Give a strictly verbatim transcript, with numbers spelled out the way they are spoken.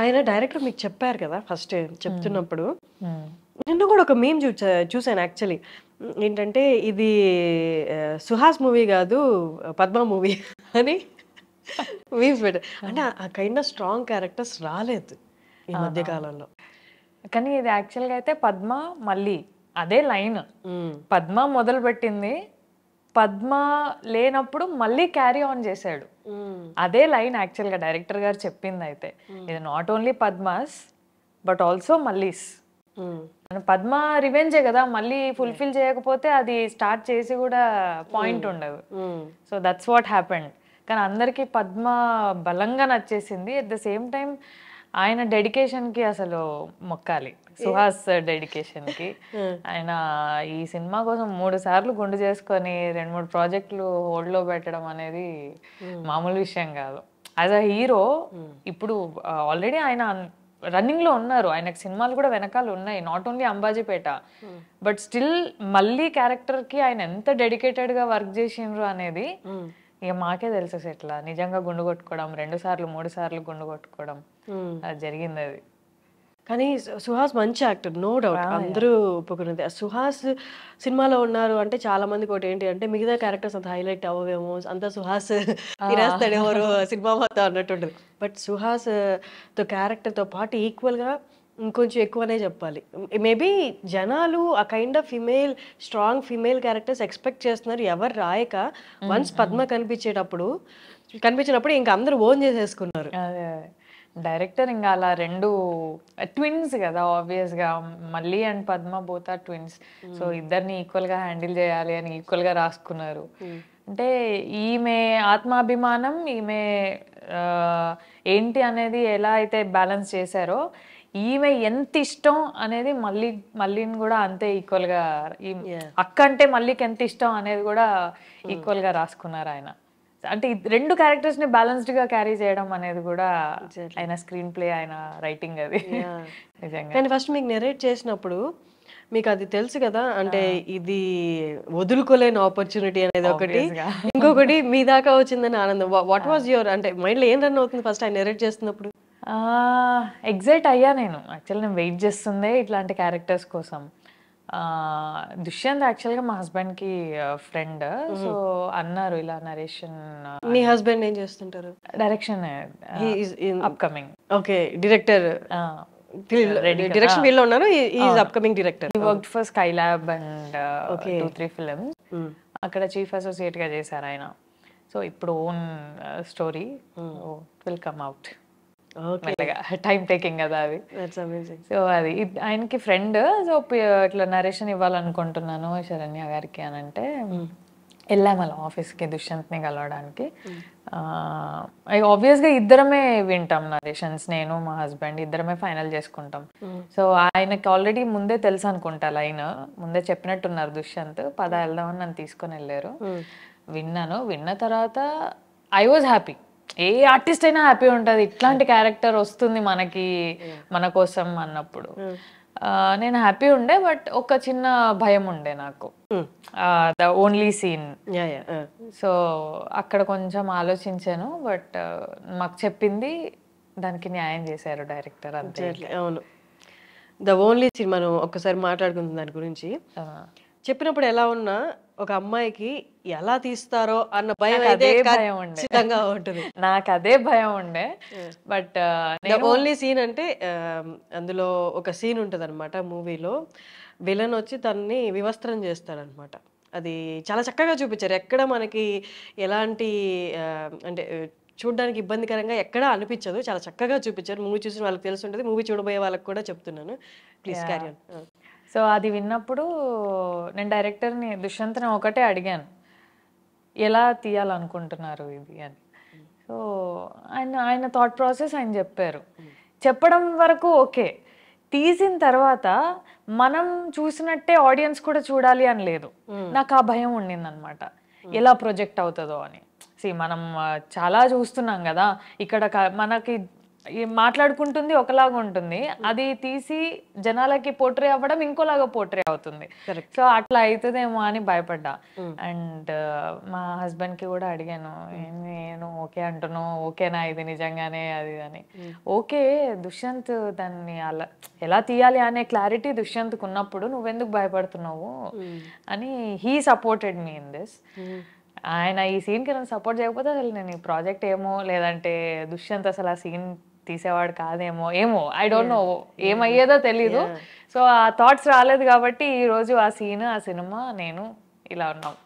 ఆయన డైరెక్టర్ మీకు చెప్పారు కదా ఫస్ట్ చెప్తున్నప్పుడు, నిన్న కూడా ఒక మేమ్ చూ చూసాను యాక్చువల్లీ. ఏంటంటే ఇది సుహాస్ మూవీ కాదు పద్మ మూవీ అని మీమ్స్ పెట్టారు. అంటే ఆ కైండ్ ఆఫ్ స్ట్రాంగ్ క్యారెక్టర్స్ రాలేదు ఈ మధ్యకాలంలో. కానీ ఇది యాక్చువల్గా అయితే పద్మ మళ్ళీ అదే లైన్, పద్మ మొదలు పెట్టింది, పద్మ లేనప్పుడు మళ్ళీ క్యారీ ఆన్ చేశాడు. అదే లైన్ యాక్చువల్గా డైరెక్టర్ గారు చెప్పింది. అయితే ఇది not only Padma's but also Malli's. Padma రివెంజే కదా, మళ్ళీ ఫుల్ఫిల్ చేయకపోతే అది స్టార్ట్ చేసి కూడా పాయింట్ ఉండదు. So that's what happened. కానీ అందరికీ పద్మ బలంగా నచ్చేసింది. అట్ ద సేమ్ టైం ఆయన డెడికేషన్కి అసలు మొక్కాలి, సుహాస్ డెడికేషన్కి. ఆయన ఈ సినిమా కోసం మూడు సార్లు గుండు చేసుకొని రెండు మూడు ప్రాజెక్టులు హోల్డ్లో పెట్టడం అనేది మామూలు విషయం కాదు. యాజ్ అ హీరో ఇప్పుడు ఆల్రెడీ ఆయన రన్నింగ్లో ఉన్నారు, ఆయనకు సినిమాలు కూడా వెనకాల ఉన్నాయి, not only Ambajipeta. But still మళ్ళీ క్యారెక్టర్కి ఆయన ఎంత డెడికేటెడ్గా వర్క్ చేసిండ్రు అనేది ఇక మాకే తెలుసు. ఎట్లా నిజంగా గుండు కొట్టుకోవడం, రెండు సార్లు మూడు సార్లు గుండు కొట్టుకోవడం జరిగింది అది. కానీ సుహాస్ మంచి యాక్టర్, నో డౌట్, అందరూ ఒప్పుకున్నది. సుహాస్ సినిమాలో ఉన్నారు అంటే చాలా మందికి ఒకటి ఏంటి అంటే మిగతా క్యారెక్టర్స్ అంత హైలైట్ అవ్వవేమో, అంతా సుహాస్ తిరాస్తాడేమో సినిమా మొత్తం అన్నట్టుండదు. బట్ సుహాస్తో క్యారెక్టర్తో పాటు ఈక్వల్గా ఇంకొంచెం ఎక్కువనే చెప్పాలి. మేబీ జనాలు ఆ kind of female strong female characters expect చేస్తున్నారు. ఎవరు రాయక వన్స్ పద్మ కనిపించేటప్పుడు కనిపించినప్పుడు ఇంకా అందరూ ఓన్ చేసేసుకున్నారు. డైరెక్టర్ ఇంకా అలా రెండు ట్విన్స్ కదా, ఆబ్వియస్గా మళ్ళీ and Padma both are twins. So ఇద్దరిని ఈక్వల్గా హ్యాండిల్ చేయాలి అని ఈక్వల్గా రాసుకున్నారు. అంటే ఈమె ఆత్మాభిమానం, ఈమె ఏంటి అనేది ఎలా అయితే బ్యాలెన్స్ చేశారో, ఈమె ఎంత ఇష్టం అనేది మళ్ళీ మళ్ళీని కూడా అంతే ఈక్వల్గా, అక్క అంటే మళ్ళీకి ఎంత ఇష్టం అనేది కూడా ఈక్వల్గా రాసుకున్నారు ఆయన. అంటే రెండు క్యారెక్టర్స్ ని బ్యాలెన్స్డ్ గా క్యారీ చేయడం అనేది కూడా ఆయన స్క్రీన్ ప్లే, ఆయన రైటింగ్ అది నిజంగా. కానీ ఫస్ట్ మీకు నెరేట్ చేసినప్పుడు మీకు అది తెలుసు కదా, అంటే ఇది వదులుకోలేని ఆపర్చునిటీ అనేది ఒకటి, ఇంకొకటి మీ దాకా వచ్చిందని ఆనందం. వాట్ వాజ్ యువర్ అంటే మైండ్ లో ఏం రన్ అవుతుంది ఫస్ట్ ఆయన నెరేట్ చేస్తున్నప్పుడు? ఎగ్జైట్ అయ్యా నేను యాక్చువల్లీ. నేను వెయిట్ చేస్తుందే ఇట్లాంటి క్యారెక్టర్స్ కోసం. దుష్యంత్ యాక్చువల్గా మా హస్బెండ్కి ఫ్రెండ్, సో అన్నారు ఇలా నరేషన్. మీ హస్బెండ్ ఏం చేస్తుంటారు? Direction, upcoming. Okay, director, direction field లో ఉన్నారు. Is upcoming director. He worked for Skylab and two three films. అక్కడ చీఫ్ అసోసియేట్ గా చేశారు ఆయన. సో ఇప్పుడు own story will come out. Time taking కదా అది. సో అది ఆయనకి ఫ్రెండ్, సో ఇట్లా నరేషన్ ఇవ్వాలనుకుంటున్నాను శరణ్య గారికి అని అంటే వెళ్ళాము అలా ఆఫీస్కి దుష్యంత్ని కలవడానికి. ఆబ్వియస్గా ఇద్దరమే వింటాం నరేషన్స్, నేను మా హస్బెండ్ ఇద్దరమే ఫైనల్ చేసుకుంటాం. సో ఆయనకి ఆల్రెడీ ముందే తెలుసు అనుకుంటా లైన్, ముందే చెప్పినట్టున్నారు దుష్యంత్, పద వెళ్దామని నన్ను తీసుకొని వెళ్ళారు. విన్నాను. విన్న తర్వాత I was happy. A artist అయినా హ్యాపీ ఉంటుంది ఇట్లాంటి క్యారెక్టర్ వస్తుంది మనకి మన కోసం అన్నప్పుడు. నేను హ్యాపీ ఉండే, బట్ ఒక చిన్న భయం ఉండే నాకు, ద ఓన్లీ సీన్. సో అక్కడ కొంచెం ఆలోచించాను, బట్ మాకు చెప్పింది దానికి న్యాయం చేశారు డైరెక్టర్ అంతే. అవును, ద ఓన్లీ సీన్ మనం ఒక్కసారి మాట్లాడుకుందాం దాని గురించి. చెప్పినప్పుడు ఎలా ఉన్నా ఒక అమ్మాయికి ఎలా తీస్తారో అన్న భయం అయితే ఖచ్చితంగా ఉంటుంది. నాకు అదే భయం ఉండే. బట్ ఓన్లీ సీన్ అంటే అందులో ఒక సీన్ ఉంటుంది అనమాట మూవీలో, విలన్ వచ్చి తనని వివస్త్రం చేస్తాడనమాట. అది చాలా చక్కగా చూపించారు. ఎక్కడ మనకి ఎలాంటి అంటే చూడడానికి ఇబ్బందికరంగా ఎక్కడా అనిపించదు, చాలా చక్కగా చూపించారు. మూవీ చూసిన వాళ్ళకి తెలిసి ఉంటుంది, మూవీ చూడబోయే వాళ్ళకి కూడా చెప్తున్నాను. Please carry on. సో అది విన్నప్పుడు నేను డైరెక్టర్ని దుష్యంత్ని ఒకటే అడిగాను, ఎలా తీయాలనుకుంటున్నారు ఇది అని. సో ఆయన ఆయన థాట్ ప్రాసెస్ ఆయన చెప్పారు. చెప్పడం వరకు ఓకే, తీసిన తర్వాత మనం చూసినట్టే ఆడియన్స్ కూడా చూడాలి అని లేదు. నాకు ఆ భయం ఉండింది అనమాట, ఎలా ప్రొజెక్ట్ అవుతుందో అని. సి మనం చాలా చూస్తున్నాం కదా ఇక్కడ, మనకి మాట్లాడుకుంటుంది ఒకలాగా ఉంటుంది, అది తీసి జనాలకి పోర్ట్రే అవ్వడం ఇంకోలాగా పోర్ట్రే అవుతుంది. సో అట్లా అవుతుందేమో అని భయపడ్డా. అండ్ మా హస్బెండ్ కి కూడా అడిగాను, నేను ఓకే అంటున్నాను, ఓకేనా ఇది నిజంగానే అది అని. ఓకే దుష్యంత్ దాన్ని అలా ఎలా తీయాలి అనే క్లారిటీ దుష్యంత్కు ఉన్నప్పుడు నువ్వెందుకు భయపడుతున్నావు అని. He supported me in this. ఆయన ఈ సీన్కి నన్ను సపోర్ట్ చేయకపోతే అసలు నేను ఈ ప్రాజెక్ట్ ఏమో, లేదంటే దుష్యంత్ అసలు ఆ సీన్ తీసేవాడు కాదేమో, ఏమో ఐ డోంట్ నో, ఏమయ్యేదో తెలీదు. సో ఆ థాట్స్ రాలేదు కాబట్టి ఈరోజు ఆ సీన్ ఆ సినిమా నేను ఇలా ఉన్నాం.